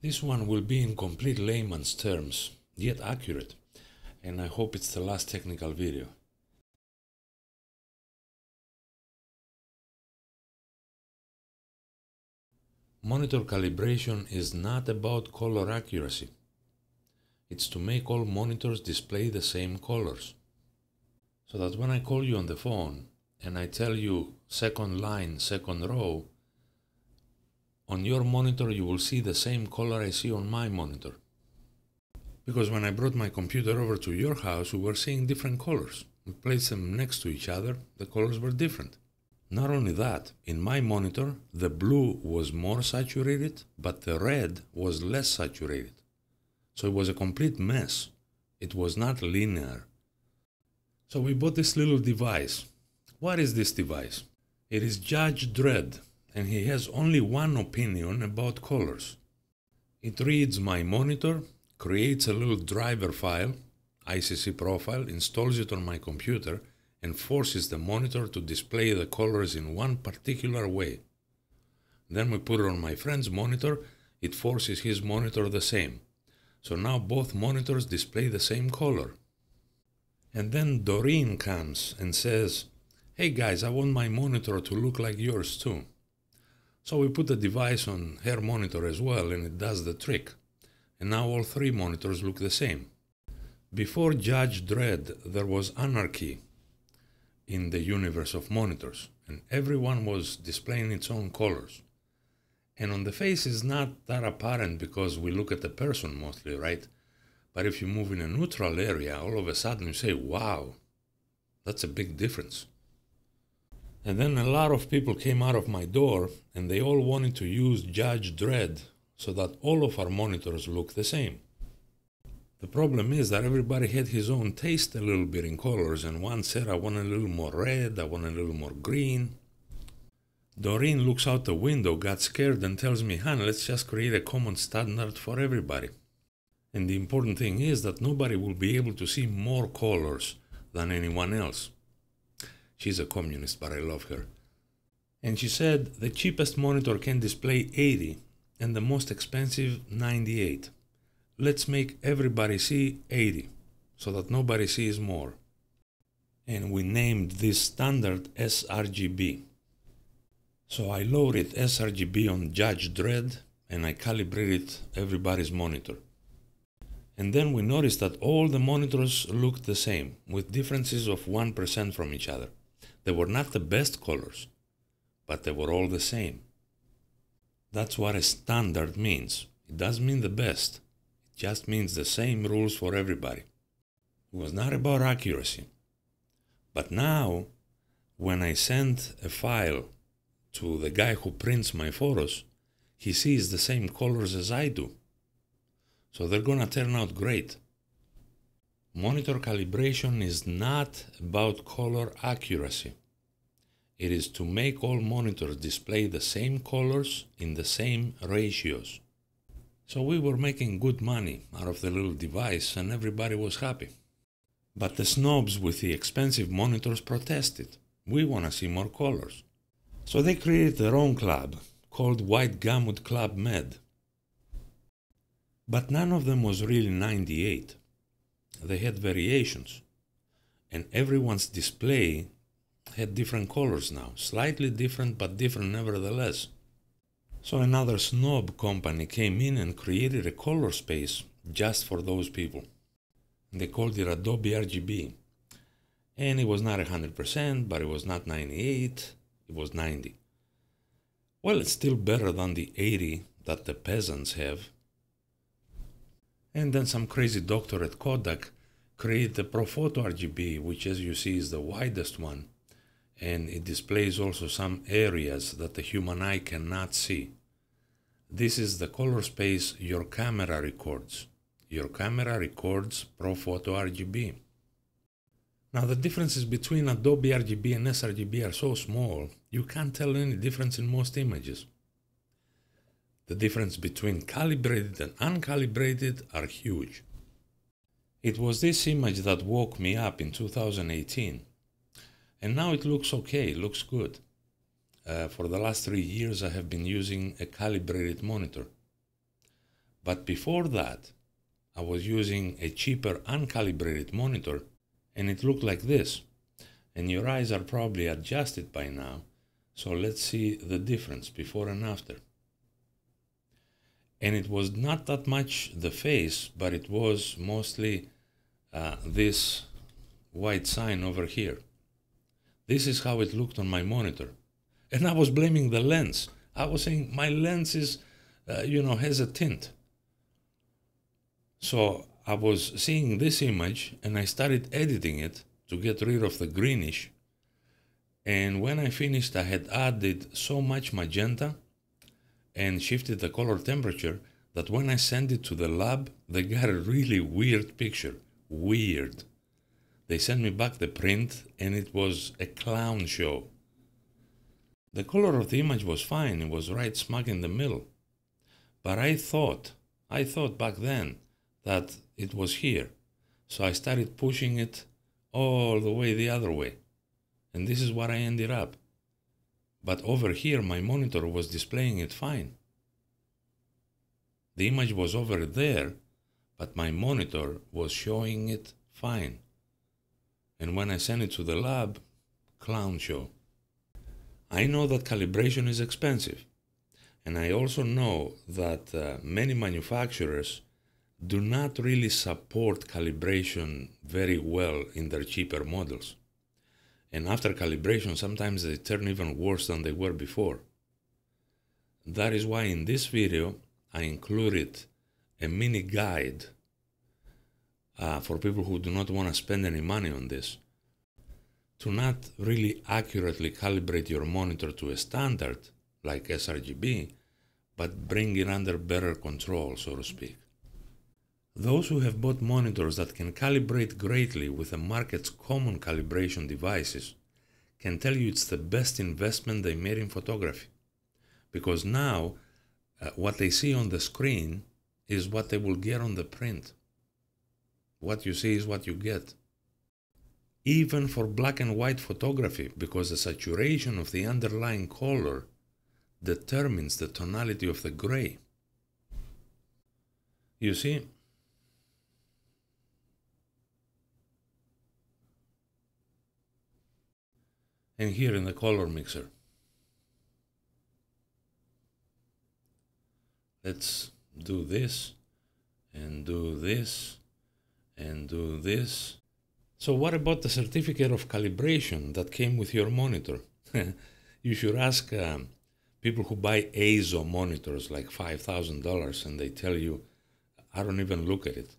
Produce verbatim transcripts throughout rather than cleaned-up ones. This one will be in complete layman's terms, yet accurate, and I hope it's the last technical video. Monitor calibration is not about color accuracy. It's to make all monitors display the same colors. So that when I call you on the phone and I tell you second line, second row, on your monitor you will see the same color I see on my monitor. Because when I brought my computer over to your house, we were seeing different colors. We placed them next to each other, the colors were different. Not only that, in my monitor, the blue was more saturated, but the red was less saturated. So it was a complete mess. It was not linear. So we bought this little device. What is this device? It is Judge Dredd, and he has only one opinion about colors. It reads my monitor, creates a little driver file, I C C profile, installs it on my computer, and forces the monitor to display the colors in one particular way. Then we put it on my friend's monitor, it forces his monitor the same. So now both monitors display the same color. And then Doreen comes and says, hey guys, I want my monitor to look like yours too. So we put the device on her monitor as well, and it does the trick. And now all three monitors look the same. Before Judge Dredd, there was anarchy in the universe of monitors, and everyone was displaying its own colors. And on the face is not that apparent because we look at the person mostly, right? But if you move in a neutral area, all of a sudden you say, wow, that's a big difference. And then a lot of people came out of my door and they all wanted to use Judge Dredd so that all of our monitors look the same. The problem is that everybody had his own taste a little bit in colors, and one said, I want a little more red, I want a little more green. Doreen looks out the window, got scared and tells me, Han, let's just create a common standard for everybody. And the important thing is that nobody will be able to see more colors than anyone else. She's a communist, but I love her. And she said, the cheapest monitor can display eighty and the most expensive ninety-eight. Let's make everybody see eighty, so that nobody sees more. And we named this standard sRGB. So I loaded sRGB on Judge Dredd and I calibrated everybody's monitor. And then we noticed that all the monitors looked the same, with differences of one percent from each other. They were not the best colors, but they were all the same. That's what a standard means. It doesn't mean the best. Just means the same rules for everybody. It was not about accuracy. But now, when I send a file to the guy who prints my photos, he sees the same colors as I do. So they're gonna turn out great. Monitor calibration is not about color accuracy. It is to make all monitors display the same colors in the same ratios. So we were making good money out of the little device and everybody was happy. But the snobs with the expensive monitors protested. We want to see more colors. So they created their own club called Wide Gamut Club Med. But none of them was really ninety-eight. They had variations. And everyone's display had different colors now. Slightly different, but different nevertheless. So another snob company came in and created a color space just for those people. They called it Adobe R G B. And it was not one hundred percent, but it was not ninety-eight, it was ninety. Well, it's still better than the eighty that the peasants have. And then some crazy doctor at Kodak created the ProPhoto R G B, which as you see is the widest one. And it displays also some areas that the human eye cannot see. This is the color space your camera records. Your camera records ProPhoto R G B. Now the differences between Adobe R G B and sRGB are so small, you can't tell any difference in most images. The difference between calibrated and uncalibrated are huge. It was this image that woke me up in two thousand eighteen. And now it looks okay, it looks good. Uh, for the last three years I have been using a calibrated monitor. But before that, I was using a cheaper uncalibrated monitor and it looked like this. And your eyes are probably adjusted by now, so let's see the difference before and after. And it was not that much the face, but it was mostly uh, this white sign over here. This is how it looked on my monitor. And I was blaming the lens. I was saying my lens is, uh, you know, has a tint. So I was seeing this image and I started editing it to get rid of the greenish. And when I finished, I had added so much magenta and shifted the color temperature that when I sent it to the lab, they got a really weird picture. Weird. They sent me back the print and it was a clown show. The color of the image was fine. It was right smack in the middle. But I thought, I thought back then that it was here. So I started pushing it all the way the other way. And this is what I ended up. But over here, my monitor was displaying it fine. The image was over there, but my monitor was showing it fine. And when I sent it to the lab, clown show. I know that calibration is expensive. And I also know that uh, many manufacturers do not really support calibration very well in their cheaper models. And after calibration, sometimes they turn even worse than they were before. That is why in this video, I included a mini guide uh, for people who do not want to spend any money on this. To not really accurately calibrate your monitor to a standard, like sRGB, but bring it under better control, so to speak. Those who have bought monitors that can calibrate greatly with the market's common calibration devices can tell you it's the best investment they made in photography. Because now, uh, what they see on the screen is what they will get on the print. What you see is what you get. Even for black and white photography, because the saturation of the underlying color determines the tonality of the gray. You see? And here in the color mixer. Let's do this, and do this, and do this. So what about the certificate of calibration that came with your monitor? You should ask um, people who buy EIZO monitors like five thousand dollars and they tell you, I don't even look at it.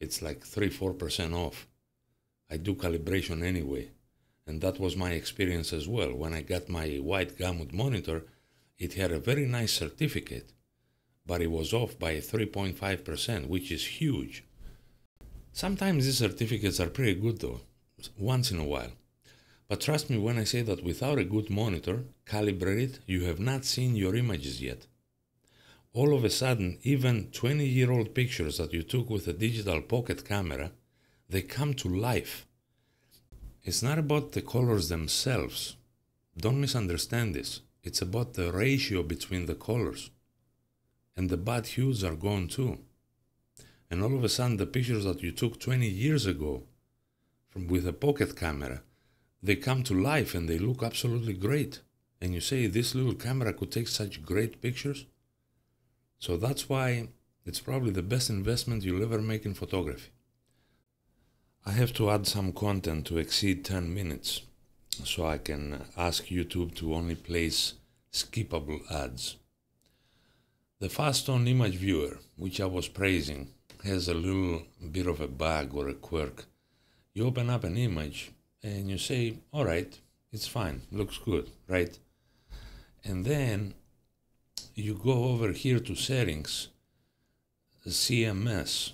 It's like three to four percent off. I do calibration anyway. And that was my experience as well. When I got my Wide Gamut monitor, it had a very nice certificate, but it was off by three point five percent, which is huge. Sometimes these certificates are pretty good though, once in a while. But trust me when I say that without a good monitor, calibrated, you have not seen your images yet. All of a sudden, even twenty-year-old pictures that you took with a digital pocket camera, they come to life. It's not about the colors themselves. Don't misunderstand this. It's about the ratio between the colors. And the bad hues are gone too. And all of a sudden the pictures that you took twenty years ago from with a pocket camera, they come to life and they look absolutely great. And you say this little camera could take such great pictures. So that's why it's probably the best investment you'll ever make in photography. I have to add some content to exceed ten minutes, so I can ask YouTube to only place skippable ads. The FastStone Image Viewer, which I was praising, has a little bit of a bug or a quirk. You open up an image and you say, all right, it's fine, looks good, right? And then you go over here to Settings, C M S,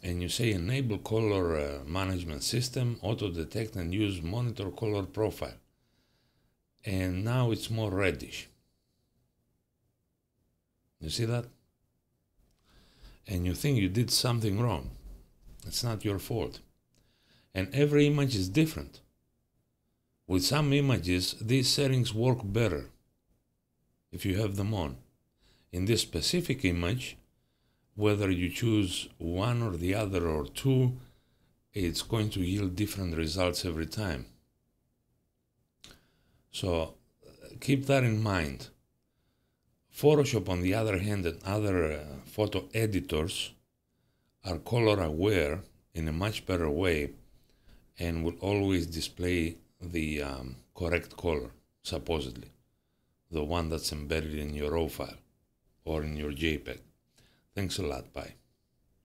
and you say enable color uh, management system, auto detect and use monitor color profile. And now it's more reddish. You see that? And you think you did something wrong. It's not your fault. And every image is different. With some images, these settings work better if you have them on. In this specific image, whether you choose one or the other or two, it's going to yield different results every time. So keep that in mind. Photoshop, on the other hand, and other uh, photo editors are color aware in a much better way and will always display the um, correct color, supposedly, the one that's embedded in your RAW file or in your JPEG. Thanks a lot. Bye.